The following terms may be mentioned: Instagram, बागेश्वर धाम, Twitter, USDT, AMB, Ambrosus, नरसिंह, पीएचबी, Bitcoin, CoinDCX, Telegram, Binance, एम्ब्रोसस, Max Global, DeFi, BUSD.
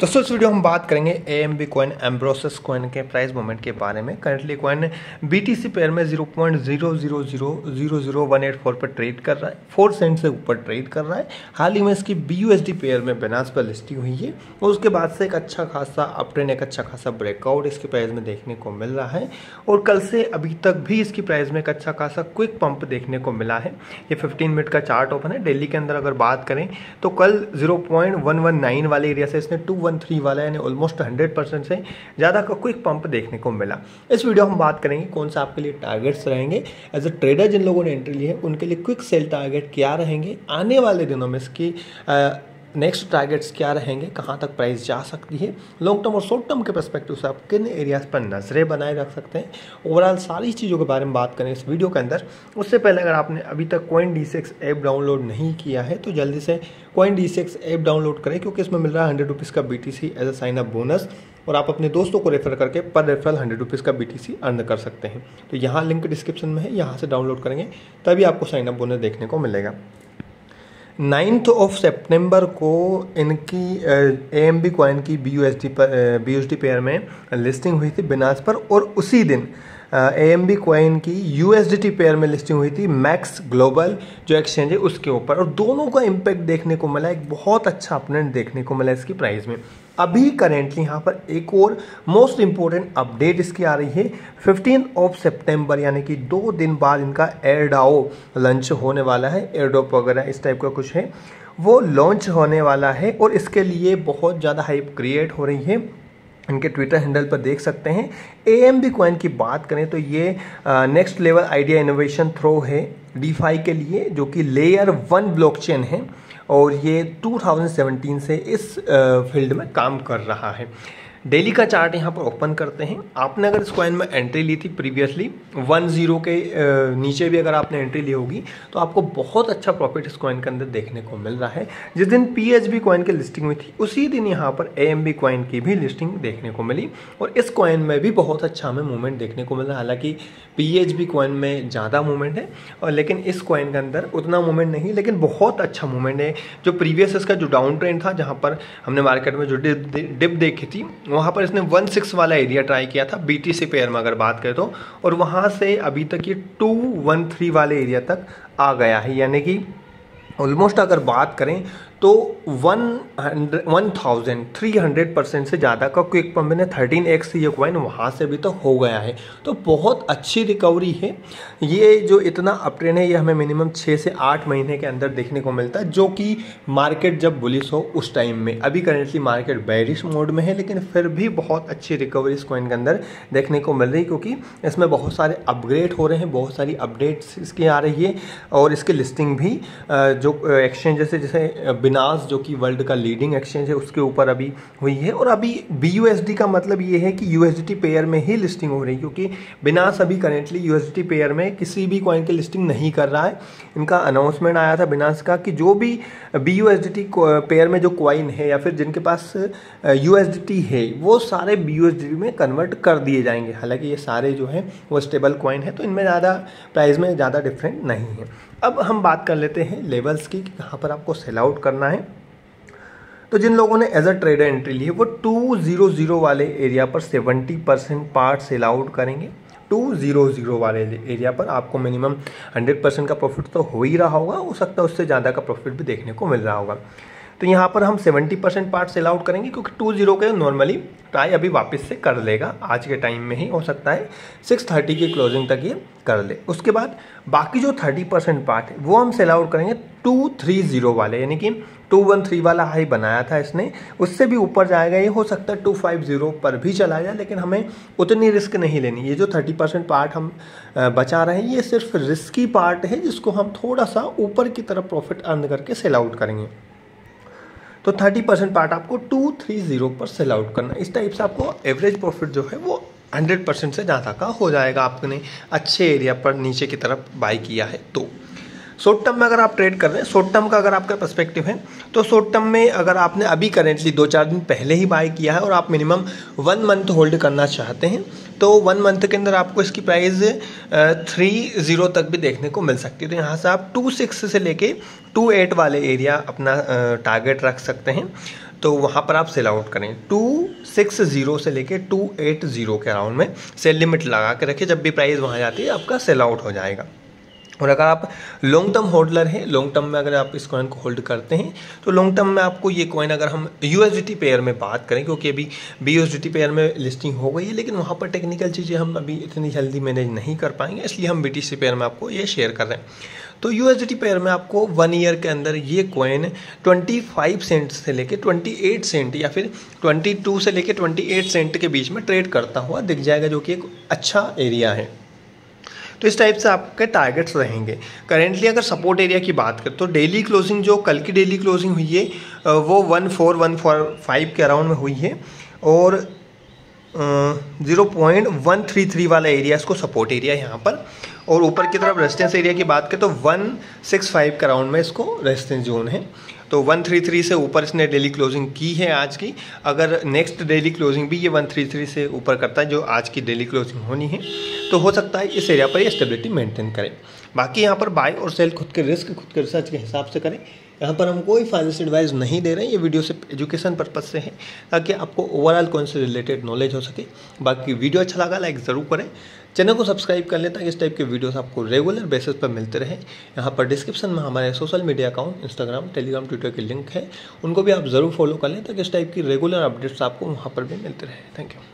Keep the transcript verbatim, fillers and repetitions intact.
दोस्तों इस वीडियो हम बात करेंगे A M B coin एम्ब्रोसस coin के प्राइस मोमेंट के बारे में। Currently coin B T C pair में zero point zero zero zero zero zero one eight four पर ट्रेड कर रहा है, फोर सेंट से ऊपर ट्रेड कर रहा है। हाल ही में इसकी B U S D pair में बाइनेंस पर लिस्टिंग हुई है और उसके बाद से एक अच्छा खासा अपट्रेंड, एक अच्छा खासा ब्रेकआउट इसके प्राइस में देखने को मिल रहा है और कल से अभी तक भी इसकी प्राइस में एक अच्छा खासा क्विक पंप देखने को मिला है। ये फिफ्टीन मिनट का चार्ट ओपन है। डेली के अंदर अगर बात करें तो कल zero point one one nine वाले एरिया से इसने टू वन थ्री वाला यानी ऑलमोस्ट हंड्रेड परसेंट से ज़्यादा का क्विक पंप देखने को मिला। इस वीडियो हम बात करेंगे कौन सा आपके लिए टारगेट्स रहेंगे एज अ ट्रेडर। जिन लोगों ने एंट्री ली है उनके लिए क्विक सेल टारगेट क्या रहेंगे, आने वाले दिनों में इसकी आ, नेक्स्ट टारगेट्स क्या रहेंगे, कहाँ तक प्राइस जा सकती है, लॉन्ग टर्म और शॉर्ट टर्म के पर्सपेक्टिव से आप किन एरियाज़ पर नज़रें बनाए रख सकते हैं, ओवरऑल सारी चीज़ों के बारे में बात करें इस वीडियो के अंदर। उससे पहले अगर आपने अभी तक CoinDCX ऐप डाउनलोड नहीं किया है तो जल्दी से CoinDCX ऐप डाउनलोड करें, क्योंकि इसमें मिल रहा है हंड्रेड रुपीज़ का B T C as a sign up bonus और आप अपने दोस्तों को रेफर करके पर रेफरल हंड्रेड रुपीज़ का बी टी सी अर्न कर सकते हैं। तो यहाँ लिंक डिस्क्रिप्शन में है, यहाँ से डाउनलोड करेंगे तभी आपको साइन अप बोनस देखने को मिलेगा। नाइन्थ ऑफ सितंबर को इनकी ए एम बी कॉइन की बी यू एस डी पर B U S D pair में लिस्टिंग हुई थी बाइनेंस पर और उसी दिन ए एम बी कॉइन की U S D T pair में लिस्टिंग हुई थी मैक्स ग्लोबल जो एक्सचेंज है उसके ऊपर, और दोनों का इम्पैक्ट देखने को मिला। एक बहुत अच्छा अपडेट देखने को मिला इसकी प्राइस में। अभी करेंटली यहाँ पर एक और मोस्ट इम्पोर्टेंट अपडेट इसकी आ रही है। फिफ्टीन ऑफ सितंबर यानी कि दो दिन बाद इनका एयरडाओ लॉन्च होने वाला है। एयरडॉप वगैरह इस टाइप का कुछ है, वो लॉन्च होने वाला है और इसके लिए बहुत ज़्यादा हाइप क्रिएट हो रही है। इनके ट्विटर हैंडल पर देख सकते हैं। ए एम बी कॉइन की बात करें तो ये next level idea innovation through है डीफाई के लिए, जो कि लेयर वन ब्लॉकचेन है और ये टू थाउजेंड सेवनटीन से इस फील्ड में काम कर रहा है। डेली का चार्ट यहाँ पर ओपन करते हैं। आपने अगर इस कॉइन में एंट्री ली थी प्रीवियसली वन जीरो के नीचे भी अगर आपने एंट्री ली होगी तो आपको बहुत अच्छा प्रॉफिट इस कॉइन के अंदर देखने को मिल रहा है। जिस दिन पीएचबी कॉइन की लिस्टिंग हुई थी उसी दिन यहाँ पर एएमबी कॉइन की भी लिस्टिंग देखने को मिली और इस कॉइन में भी बहुत अच्छा हमें मूवमेंट देखने को मिल रहा है। हालाँकि पीएचबी कॉइन में ज़्यादा मूवमेंट है और लेकिन इस कॉइन के अंदर उतना मूवमेंट नहीं, लेकिन बहुत अच्छा मूवमेंट है। जो प्रीवियस इसका जो डाउन ट्रेंड था, जहाँ पर हमने मार्केट में जो डिप देखी थी, वहाँ पर इसने वन सिक्स वाला एरिया ट्राई किया था बी टी सी पेयर में अगर बात करें तो, और वहाँ से अभी तक ये टू वन थ्री वाले एरिया तक आ गया है। यानी कि ऑलमोस्ट अगर बात करें तो one hundred one thousand three hundred percent से ज़्यादा का क्विक पंप ने थर्टीन एक्स ये कॉइन वहाँ से भी तो हो गया है। तो बहुत अच्छी रिकवरी है। ये जो इतना अपट्रेंड है ये हमें मिनिमम छः से आठ महीने के अंदर देखने को मिलता है, जो कि मार्केट जब बुलिश हो उस टाइम में। अभी करेंटली मार्केट बेरिश मोड में है, लेकिन फिर भी बहुत अच्छी रिकवरी इस कॉइन के अंदर देखने को मिल रही है, क्योंकि इसमें बहुत सारे अपग्रेड हो रहे हैं, बहुत सारी अपडेट्स इसकी आ रही है और इसकी लिस्टिंग भी जो एक्सचेंज जैसे जैसे Binance जो कि वर्ल्ड का लीडिंग एक्सचेंज है उसके ऊपर अभी हुई है। और अभी B U S D का मतलब ये है कि U S D T pair में ही लिस्टिंग हो रही है, क्योंकि Binance अभी currently U S D T pair में किसी भी कॉइन की लिस्टिंग नहीं कर रहा है। इनका अनाउंसमेंट आया था Binance का कि जो भी B U S D T pair में जो कॉइन है या फिर जिनके पास U S D T है वो सारे B U S D T में कन्वर्ट कर दिए जाएंगे। हालांकि ये सारे जो है वो स्टेबल कॉइन है, तो इनमें ज़्यादा प्राइस में ज़्यादा डिफरेंट नहीं है। अब हम बात कर लेते हैं लेवल्स की, कहाँ पर आपको सेल आउट करना है। तो जिन लोगों ने एज अ ट्रेडर एंट्री ली है वो टू हंड्रेड वाले एरिया पर seventy percent part sell out करेंगे। टू हंड्रेड वाले एरिया पर आपको मिनिमम हंड्रेड परसेंट का प्रॉफिट तो हो ही रहा होगा, हो सकता है उससे ज़्यादा का प्रॉफिट भी देखने को मिल रहा होगा। तो यहाँ पर हम seventy percent part sell out करेंगे, क्योंकि टू हंड्रेड के नॉर्मली ट्राई अभी वापस से कर लेगा आज के टाइम में ही। हो सकता है सिक्स थर्टी की क्लोजिंग तक ये कर ले। उसके बाद बाकी जो थर्टी परसेंट पार्ट है वो हम सेल आउट करेंगे टू थर्टी वाले, यानी कि टू वन थ्री वाला हाई बनाया था इसने, उससे भी ऊपर जाएगा। ये हो सकता है टू फिफ्टी पर भी चला जाए, लेकिन हमें उतनी रिस्क नहीं लेनी। ये जो थर्टी परसेंट पार्ट हम बचा रहे हैं ये सिर्फ रिस्की पार्ट है, जिसको हम थोड़ा सा ऊपर की तरफ प्रॉफिट अर्न करके सेल आउट करेंगे। तो थर्टी परसेंट पार्ट आपको टू थर्टी पर सेल आउट करना। इस टाइप से आपको एवरेज प्रॉफिट जो है वो हंड्रेड परसेंट से ज़्यादा का हो जाएगा, आपने अच्छे एरिया पर नीचे की तरफ बाई किया है तो। शॉर्ट टर्म में अगर आप ट्रेड कर रहे हैं, शॉर्ट टर्म का अगर आपका पर्सपेक्टिव है तो शॉर्ट टर्म में अगर आपने अभी करेंटली दो चार दिन पहले ही बाय किया है और आप मिनिमम वन मंथ होल्ड करना चाहते हैं तो वन मंथ के अंदर आपको इसकी प्राइस थ्री जीरो तक भी देखने को मिल सकती है। तो यहाँ से आप टू सिक्स से लेके टू एट वाले एरिया अपना टारगेट रख सकते हैं। तो वहाँ पर आप सेल आउट करें टू सिक्स ज़ीरो से लेके टू एट ज़ीरो के अराउंड में सेल लिमिट लगा के रखें। जब भी प्राइस वहाँ जाती है आपका सेल आउट हो जाएगा। और अगर आप लॉन्ग टर्म होल्डर हैं, लॉन्ग टर्म में अगर आप इस कॉइन को होल्ड करते हैं तो लॉन्ग टर्म में आपको ये कॉइन, अगर हम यूएसडीटी पेयर में बात करें क्योंकि अभी बीयूएसडीटी पेयर में लिस्टिंग हो गई है लेकिन वहाँ पर टेक्निकल चीज़ें हम अभी इतनी जल्दी मैनेज नहीं कर पाएंगे, इसलिए हम बीटीसी पेयर में आपको ये शेयर कर रहे हैं। तो यूएसडीटी पेयर में आपको वन ईयर के अंदर ये कॉइन पच्चीस सेंट से लेकर अट्ठाईस सेंट या फिर बाईस से लेकर अट्ठाईस सेंट के बीच में ट्रेड करता हुआ दिख जाएगा, जो कि एक अच्छा एरिया है। तो इस टाइप से आपके टारगेट्स रहेंगे। करेंटली अगर सपोर्ट एरिया की बात करें तो डेली क्लोजिंग, जो कल की डेली क्लोजिंग हुई है वो one four one four five के अराउंड में हुई है और zero point one three three वाला एरिया इसको सपोर्ट एरिया यहाँ पर, और ऊपर की तरफ रेजिस्टेंस एरिया की बात करें तो वन सिक्स फाइव के अराउंड में इसको रेजिस्टेंस जोन है। तो वन थ्री थ्री से ऊपर इसने डेली क्लोजिंग की है आज की। अगर नेक्स्ट डेली क्लोजिंग भी ये वन थ्री थ्री से ऊपर करता है जो आज की डेली क्लोजिंग होनी है तो हो सकता है इस एरिया पर ये स्टेबिलिटी मेंटेन करें। बाकी यहाँ पर बाय और सेल खुद के रिस्क, खुद के रिसर्च के हिसाब से करें। यहाँ पर हम कोई फाइनेंशियल एडवाइस नहीं दे रहे हैं, ये वीडियो सिर्फ एजुकेशन पर्पज़ से है ताकि आपको ओवरऑल कौन से रिलेटेड नॉलेज हो सके। बाकी वीडियो अच्छा लगा लाइक ज़रूर करें, चैनल को सब्सक्राइब कर लें ताकि इस टाइप के वीडियोस आपको रेगुलर बेसिस पर मिलते रहें। यहाँ पर डिस्क्रिप्शन में हमारे social media account Instagram, Telegram, Twitter के लिंक है, उनको भी आप ज़रूर फॉलो कर लें ताकि इस टाइप की रेगुलर अपडेट्स आपको वहाँ पर भी मिलते रहें। Thank you.